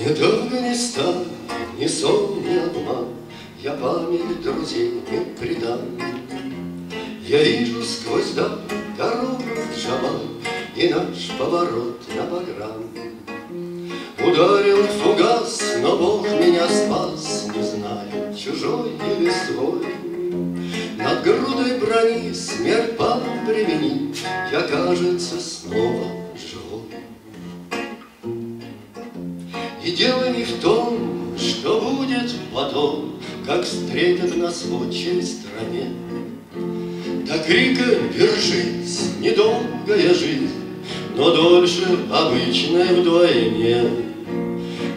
Ни Афганистан, ни сон, ни обман, я память друзей не предам. Я вижу сквозь дам дорогу в Джабаль и наш поворот на Баграм. Ударил фугас, но Бог меня спас, не знаю, чужой или свой. Над грудой брони смерть палом примени, я, кажется, снова живой. И дело не в том, что будет потом, как встретят нас в отчей стране. До крика «Держись!» недолгая жизнь, но дольше обычной вдвойне.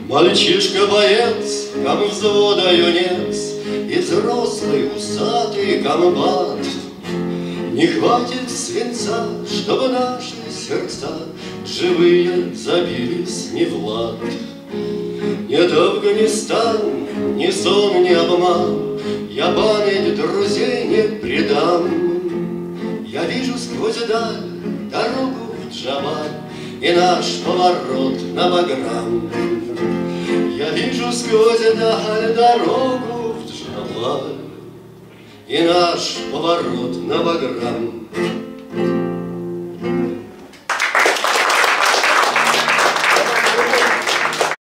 Мальчишка-боец, комвзвода юнец, и взрослый усатый комбат. Не хватит свинца, чтобы наши сердца живые забились не в лад. Нет Афганистан, ни сон, ни обман, я память друзей не предам. Я вижу сквозь даль дорогу в Джабаль и наш поворот на Баграм. Я вижу сквозь даль дорогу в Джабаль и наш поворот на Баграм.